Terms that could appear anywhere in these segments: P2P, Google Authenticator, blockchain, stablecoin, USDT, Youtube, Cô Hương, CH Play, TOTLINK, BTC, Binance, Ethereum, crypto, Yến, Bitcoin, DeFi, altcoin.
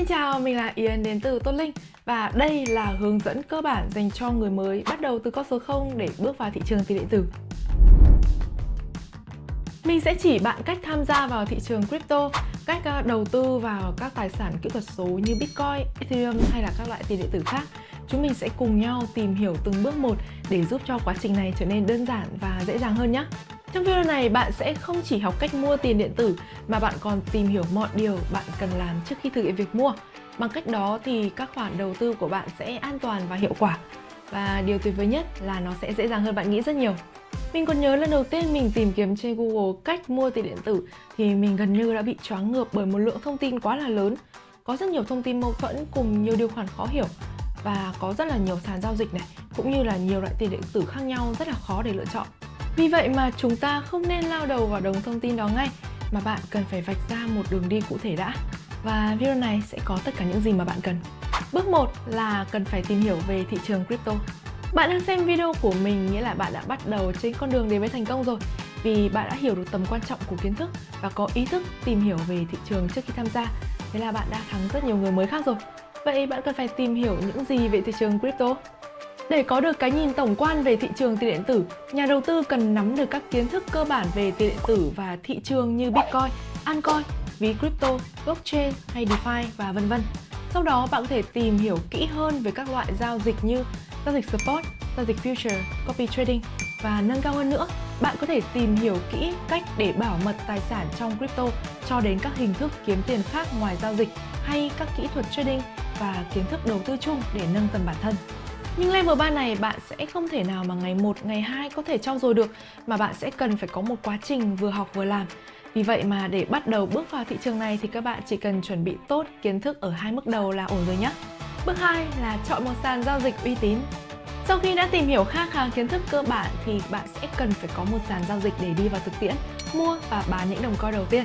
Xin chào, mình là Yến đến từ TOTLINK và đây là hướng dẫn cơ bản dành cho người mới bắt đầu từ con số 0 để bước vào thị trường tiền điện tử. Mình sẽ chỉ bạn cách tham gia vào thị trường crypto, cách đầu tư vào các tài sản kỹ thuật số như Bitcoin, Ethereum hay là các loại tiền điện tử khác. Chúng mình sẽ cùng nhau tìm hiểu từng bước một để giúp cho quá trình này trở nên đơn giản và dễ dàng hơn nhé. Trong video này, bạn sẽ không chỉ học cách mua tiền điện tử mà bạn còn tìm hiểu mọi điều bạn cần làm trước khi thực hiện việc mua. Bằng cách đó thì các khoản đầu tư của bạn sẽ an toàn và hiệu quả. Và điều tuyệt vời nhất là nó sẽ dễ dàng hơn bạn nghĩ rất nhiều. Mình còn nhớ lần đầu tiên mình tìm kiếm trên Google cách mua tiền điện tử thì mình gần như đã bị choáng ngợp bởi một lượng thông tin quá là lớn. Có rất nhiều thông tin mâu thuẫn cùng nhiều điều khoản khó hiểu. Và có rất là nhiều sàn giao dịch này, cũng như là nhiều loại tiền điện tử khác nhau rất là khó để lựa chọn. Vì vậy mà chúng ta không nên lao đầu vào đống thông tin đó ngay, mà bạn cần phải vạch ra một đường đi cụ thể đã. Và video này sẽ có tất cả những gì mà bạn cần. Bước 1 là cần phải tìm hiểu về thị trường crypto. Bạn đang xem video của mình nghĩa là bạn đã bắt đầu trên con đường đến với thành công rồi, vì bạn đã hiểu được tầm quan trọng của kiến thức và có ý thức tìm hiểu về thị trường trước khi tham gia. Thế là bạn đã thắng rất nhiều người mới khác rồi. Vậy bạn cần phải tìm hiểu những gì về thị trường crypto? Để có được cái nhìn tổng quan về thị trường tiền điện tử, nhà đầu tư cần nắm được các kiến thức cơ bản về tiền điện tử và thị trường như Bitcoin, altcoin, ví crypto, blockchain hay DeFi và vân vân. Sau đó bạn có thể tìm hiểu kỹ hơn về các loại giao dịch như giao dịch spot, giao dịch future, copy trading và nâng cao hơn nữa, bạn có thể tìm hiểu kỹ cách để bảo mật tài sản trong crypto cho đến các hình thức kiếm tiền khác ngoài giao dịch hay các kỹ thuật trading và kiến thức đầu tư chung để nâng tầm bản thân. Nhưng level 3 này bạn sẽ không thể nào mà ngày 1, ngày 2 có thể trau dồi được, mà bạn sẽ cần phải có một quá trình vừa học vừa làm. Vì vậy mà để bắt đầu bước vào thị trường này thì các bạn chỉ cần chuẩn bị tốt kiến thức ở hai mức đầu là ổn rồi nhé. Bước 2 là chọn một sàn giao dịch uy tín. Sau khi đã tìm hiểu khá khá kiến thức cơ bản thì bạn sẽ cần phải có một sàn giao dịch để đi vào thực tiễn, mua và bán những đồng coin đầu tiên.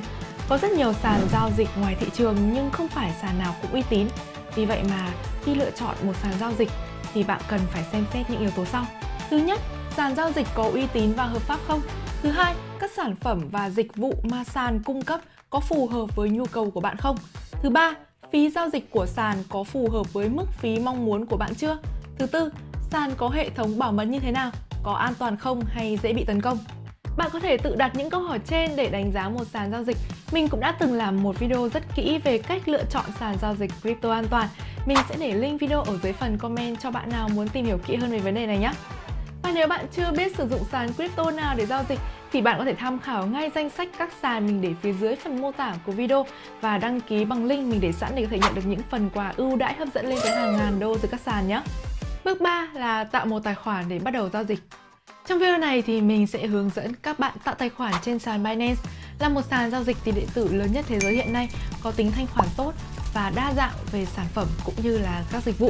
Có rất nhiều sàn giao dịch ngoài thị trường nhưng không phải sàn nào cũng uy tín. Vì vậy mà khi lựa chọn một sàn giao dịch thì bạn cần phải xem xét những yếu tố sau. Thứ nhất, sàn giao dịch có uy tín và hợp pháp không? Thứ hai, các sản phẩm và dịch vụ mà sàn cung cấp có phù hợp với nhu cầu của bạn không? Thứ ba, phí giao dịch của sàn có phù hợp với mức phí mong muốn của bạn chưa? Thứ tư, sàn có hệ thống bảo mật như thế nào? Có an toàn không hay dễ bị tấn công? Bạn có thể tự đặt những câu hỏi trên để đánh giá một sàn giao dịch. Mình cũng đã từng làm một video rất kỹ về cách lựa chọn sàn giao dịch crypto an toàn. Mình sẽ để link video ở dưới phần comment cho bạn nào muốn tìm hiểu kỹ hơn về vấn đề này nhé. Và nếu bạn chưa biết sử dụng sàn crypto nào để giao dịch thì bạn có thể tham khảo ngay danh sách các sàn mình để phía dưới phần mô tả của video và đăng ký bằng link mình để sẵn để có thể nhận được những phần quà ưu đãi hấp dẫn lên tới hàng ngàn đô từ các sàn nhé. Bước 3 là tạo một tài khoản để bắt đầu giao dịch. Trong video này thì mình sẽ hướng dẫn các bạn tạo tài khoản trên sàn Binance, là một sàn giao dịch tiền điện tử lớn nhất thế giới hiện nay, có tính thanh khoản tốt và đa dạng về sản phẩm cũng như là các dịch vụ.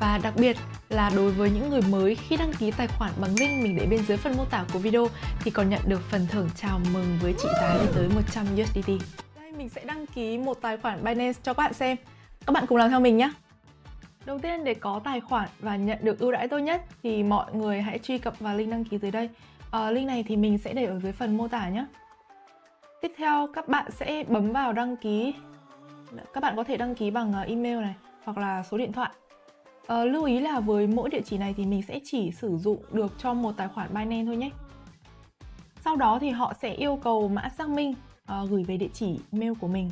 Và đặc biệt là đối với những người mới, khi đăng ký tài khoản bằng link mình để bên dưới phần mô tả của video thì còn nhận được phần thưởng chào mừng với trị giá lên tới 100 USDT. Đây mình sẽ đăng ký một tài khoản Binance cho các bạn xem. Các bạn cùng làm theo mình nhé. Đầu tiên, để có tài khoản và nhận được ưu đãi tốt nhất thì mọi người hãy truy cập vào link đăng ký dưới đây. Link này thì mình sẽ để ở dưới phần mô tả nhé. Tiếp theo các bạn sẽ bấm vào đăng ký. Các bạn có thể đăng ký bằng email này hoặc là số điện thoại. Lưu ý là với mỗi địa chỉ này thì mình sẽ chỉ sử dụng được cho một tài khoản Binance thôi nhé. Sau đó thì họ sẽ yêu cầu mã xác minh gửi về địa chỉ mail của mình.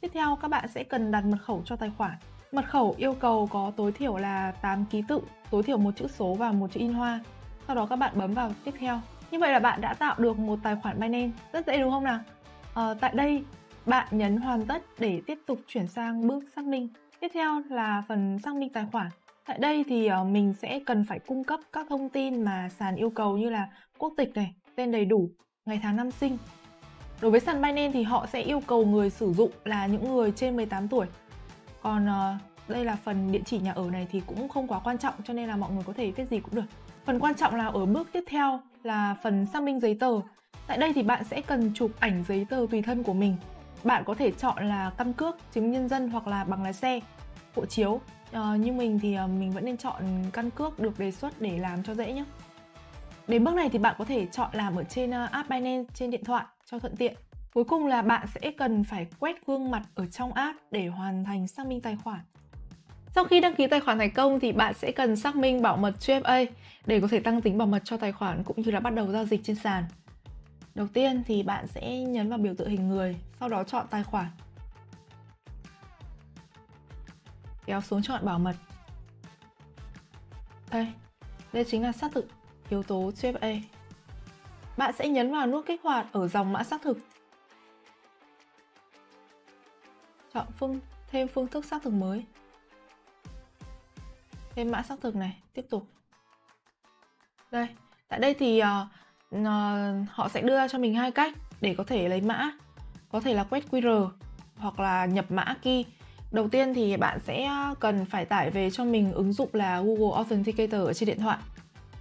Tiếp theo các bạn sẽ cần đặt mật khẩu cho tài khoản. Mật khẩu yêu cầu có tối thiểu là 8 ký tự, tối thiểu một chữ số và một chữ in hoa. Sau đó các bạn bấm vào tiếp theo. Như vậy là bạn đã tạo được một tài khoản Binance, rất dễ đúng không nào? Tại đây bạn nhấn hoàn tất để tiếp tục chuyển sang bước xác minh. Tiếp theo là phần xác minh tài khoản. Tại đây thì mình sẽ cần phải cung cấp các thông tin mà sàn yêu cầu như là quốc tịch này, tên đầy đủ, ngày tháng năm sinh. Đối với sàn Binance thì họ sẽ yêu cầu người sử dụng là những người trên 18 tuổi. Còn đây là phần địa chỉ nhà ở này thì cũng không quá quan trọng, cho nên là mọi người có thể viết gì cũng được. Phần quan trọng là ở bước tiếp theo là phần xác minh giấy tờ. Tại đây thì bạn sẽ cần chụp ảnh giấy tờ tùy thân của mình. Bạn có thể chọn là căn cước, chứng nhân dân hoặc là bằng lái xe, hộ chiếu. Như mình thì mình vẫn nên chọn căn cước được đề xuất để làm cho dễ nhé. Đến bước này thì bạn có thể chọn làm ở trên app Binance trên điện thoại cho thuận tiện. Cuối cùng là bạn sẽ cần phải quét gương mặt ở trong app để hoàn thành xác minh tài khoản. Sau khi đăng ký tài khoản thành công thì bạn sẽ cần xác minh bảo mật GFA để có thể tăng tính bảo mật cho tài khoản cũng như là bắt đầu giao dịch trên sàn. Đầu tiên thì bạn sẽ nhấn vào biểu tượng hình người, sau đó chọn tài khoản. Kéo xuống chọn bảo mật. Đây chính là xác thực yếu tố GFA. Bạn sẽ nhấn vào nút kích hoạt ở dòng mã xác thực. Chọn thêm phương thức xác thực mới. Thêm mã xác thực này, tiếp tục. Đây, tại đây thì họ sẽ đưa cho mình hai cách để có thể lấy mã. Có thể là quét QR hoặc là nhập mã key. Đầu tiên thì bạn sẽ cần phải tải về cho mình ứng dụng là Google Authenticator ở trên điện thoại.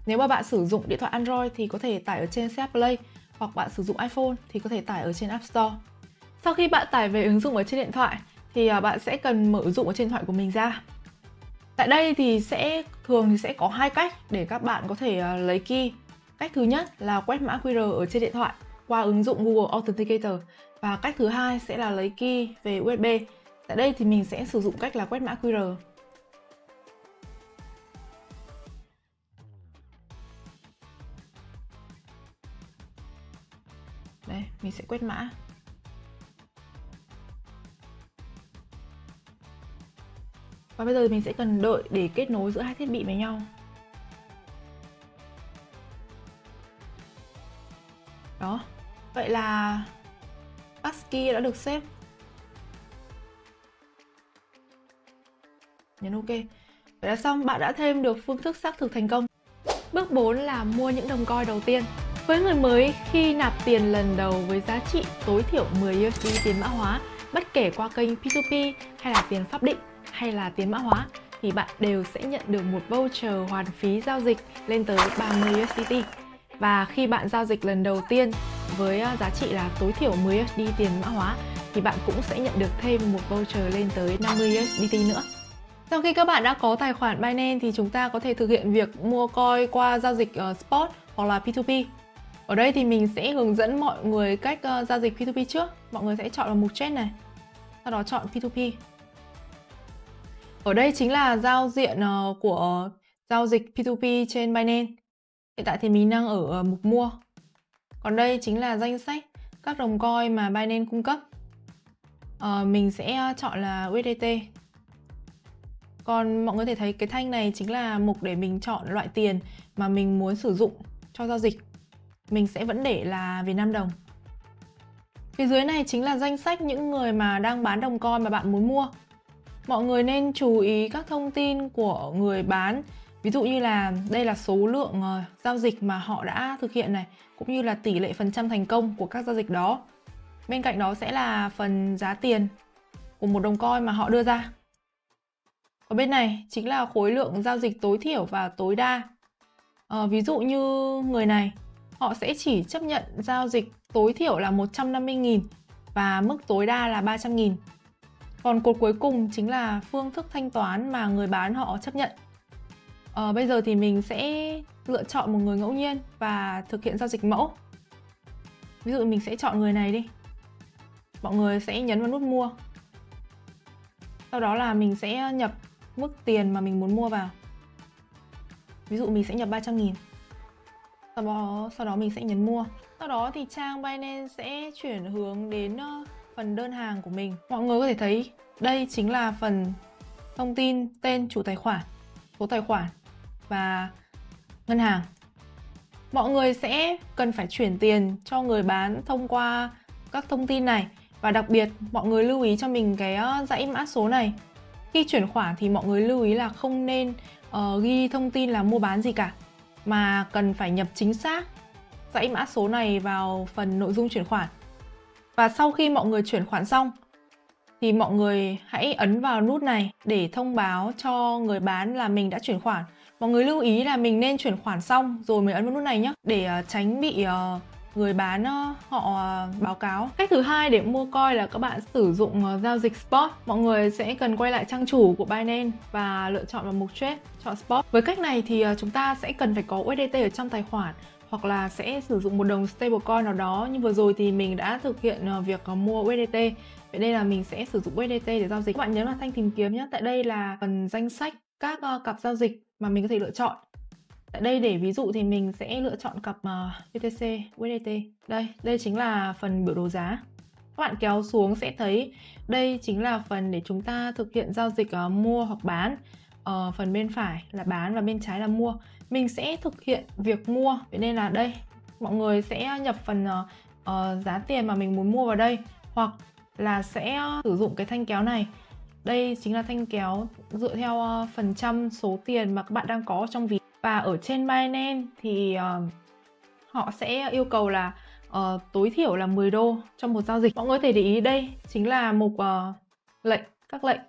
Nếu mà bạn sử dụng điện thoại Android thì có thể tải ở trên CH Play, hoặc bạn sử dụng iPhone thì có thể tải ở trên App Store. Sau khi bạn tải về ứng dụng ở trên điện thoại thì bạn sẽ cần mở ứng dụng ở trên điện thoại của mình ra. Tại đây thì thường sẽ có hai cách để các bạn có thể lấy key. Cách thứ nhất là quét mã QR ở trên điện thoại qua ứng dụng Google Authenticator, và cách thứ hai sẽ là lấy key về USB. Tại đây thì mình sẽ sử dụng cách là quét mã QR. Đây, mình sẽ quét mã. Và bây giờ mình sẽ cần đợi để kết nối giữa hai thiết bị với nhau. Đó, vậy là passkey đã được xếp. Nhấn OK. Vậy là xong, bạn đã thêm được phương thức xác thực thành công. Bước 4 là mua những đồng coin đầu tiên. Với người mới, khi nạp tiền lần đầu với giá trị tối thiểu 10 USD tiền mã hóa, bất kể qua kênh P2P hay là tiền pháp định hay là tiền mã hóa, thì bạn đều sẽ nhận được một voucher hoàn phí giao dịch lên tới 30 USDT. Và khi bạn giao dịch lần đầu tiên với giá trị là tối thiểu 10 USD tiền mã hóa, thì bạn cũng sẽ nhận được thêm một voucher lên tới 50 USDT nữa. Sau khi các bạn đã có tài khoản Binance thì chúng ta có thể thực hiện việc mua coin qua giao dịch spot hoặc là P2P. Ở đây thì mình sẽ hướng dẫn mọi người cách giao dịch P2P trước. Mọi người sẽ chọn vào mục trade này, sau đó chọn P2P. Ở đây chính là giao diện của giao dịch P2P trên Binance. Hiện tại thì mình đang ở mục mua. Còn đây chính là danh sách các đồng coin mà Binance cung cấp. Mình sẽ chọn là USDT. Còn mọi người có thể thấy cái thanh này chính là mục để mình chọn loại tiền mà mình muốn sử dụng cho giao dịch. Mình sẽ vẫn để là Việt Nam đồng. Phía dưới này chính là danh sách những người mà đang bán đồng coin mà bạn muốn mua. Mọi người nên chú ý các thông tin của người bán. Ví dụ như là đây là số lượng giao dịch mà họ đã thực hiện này, cũng như là tỷ lệ phần trăm thành công của các giao dịch đó. Bên cạnh đó sẽ là phần giá tiền của một đồng coin mà họ đưa ra. Ở bên này chính là khối lượng giao dịch tối thiểu và tối đa. Ví dụ như người này, họ sẽ chỉ chấp nhận giao dịch tối thiểu là 150.000 và mức tối đa là 300.000. Còn cột cuối cùng chính là phương thức thanh toán mà người bán họ chấp nhận. Bây giờ thì mình sẽ lựa chọn một người ngẫu nhiên và thực hiện giao dịch mẫu. Ví dụ mình sẽ chọn người này đi. Mọi người sẽ nhấn vào nút mua. Sau đó là mình sẽ nhập mức tiền mà mình muốn mua vào. Ví dụ mình sẽ nhập 300.000. Sau đó mình sẽ nhấn mua. Sau đó thì trang Binance sẽ chuyển hướng đến phần đơn hàng của mình. Mọi người có thể thấy đây chính là phần thông tin tên chủ tài khoản, số tài khoản và ngân hàng. Mọi người sẽ cần phải chuyển tiền cho người bán thông qua các thông tin này. Và đặc biệt mọi người lưu ý cho mình cái dãy mã số này. Khi chuyển khoản thì mọi người lưu ý là không nên ghi thông tin là mua bán gì cả, mà cần phải nhập chính xác dãy mã số này vào phần nội dung chuyển khoản. Và sau khi mọi người chuyển khoản xong thì mọi người hãy ấn vào nút này để thông báo cho người bán là mình đã chuyển khoản. Mọi người lưu ý là mình nên chuyển khoản xong rồi mới ấn vào nút này nhé, để tránh bị người bán họ báo cáo. Cách thứ hai để mua coin là các bạn sử dụng giao dịch spot. Mọi người sẽ cần quay lại trang chủ của Binance và lựa chọn vào mục trade, chọn spot. Với cách này thì chúng ta sẽ cần phải có USDT ở trong tài khoản hoặc là sẽ sử dụng một đồng stablecoin nào đó. Như vừa rồi thì mình đã thực hiện việc mua USDT. Vậy đây là mình sẽ sử dụng USDT để giao dịch. Các bạn nhớ là thanh tìm kiếm nhé. Tại đây là phần danh sách các cặp giao dịch mà mình có thể lựa chọn. Tại đây để ví dụ thì mình sẽ lựa chọn cặp BTC, USDT. Đây chính là phần biểu đồ giá. Các bạn kéo xuống sẽ thấy đây chính là phần để chúng ta thực hiện giao dịch mua hoặc bán. Phần bên phải là bán và bên trái là mua. Mình sẽ thực hiện việc mua. Vậy nên là đây, mọi người sẽ nhập phần giá tiền mà mình muốn mua vào đây. Hoặc là sẽ sử dụng cái thanh kéo này. Đây chính là thanh kéo dựa theo phần trăm số tiền mà các bạn đang có trong ví. Và ở trên Binance thì họ sẽ yêu cầu là tối thiểu là 10 đô trong một giao dịch. Mọi người có thể để ý đây chính là mục lệnh, các lệnh.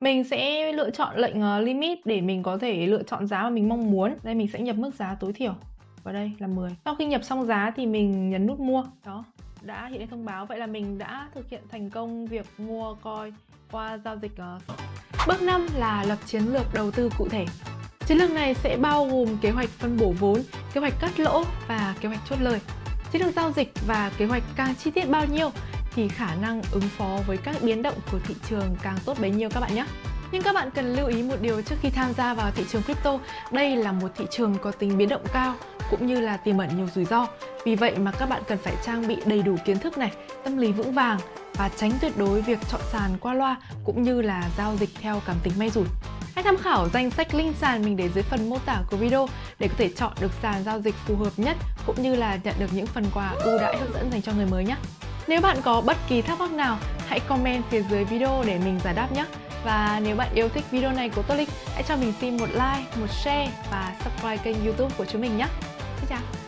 Mình sẽ lựa chọn lệnh limit để mình có thể lựa chọn giá mà mình mong muốn. Đây mình sẽ nhập mức giá tối thiểu vào đây là 10. Sau khi nhập xong giá thì mình nhấn nút mua. Đó, đã hiện lên thông báo. Vậy là mình đã thực hiện thành công việc mua coin qua giao dịch. Bước 5 là lập chiến lược đầu tư cụ thể. Chiến lược này sẽ bao gồm kế hoạch phân bổ vốn, kế hoạch cắt lỗ và kế hoạch chốt lời. Chiến lược giao dịch và kế hoạch càng chi tiết bao nhiêu thì khả năng ứng phó với các biến động của thị trường càng tốt bấy nhiêu các bạn nhé. Nhưng các bạn cần lưu ý một điều trước khi tham gia vào thị trường crypto, đây là một thị trường có tính biến động cao cũng như là tiềm ẩn nhiều rủi ro. Vì vậy mà các bạn cần phải trang bị đầy đủ kiến thức này, tâm lý vững vàng và tránh tuyệt đối việc chọn sàn qua loa cũng như là giao dịch theo cảm tính may rủi. Hãy tham khảo danh sách link sàn mình để dưới phần mô tả của video để có thể chọn được sàn giao dịch phù hợp nhất cũng như là nhận được những phần quà ưu đãi hấp dẫn dành cho người mới nhé. Nếu bạn có bất kỳ thắc mắc nào, hãy comment phía dưới video để mình giải đáp nhé. Và nếu bạn yêu thích video này của TOTLINK, hãy cho mình xin một like, một share và subscribe kênh YouTube của chúng mình nhé. Xin chào!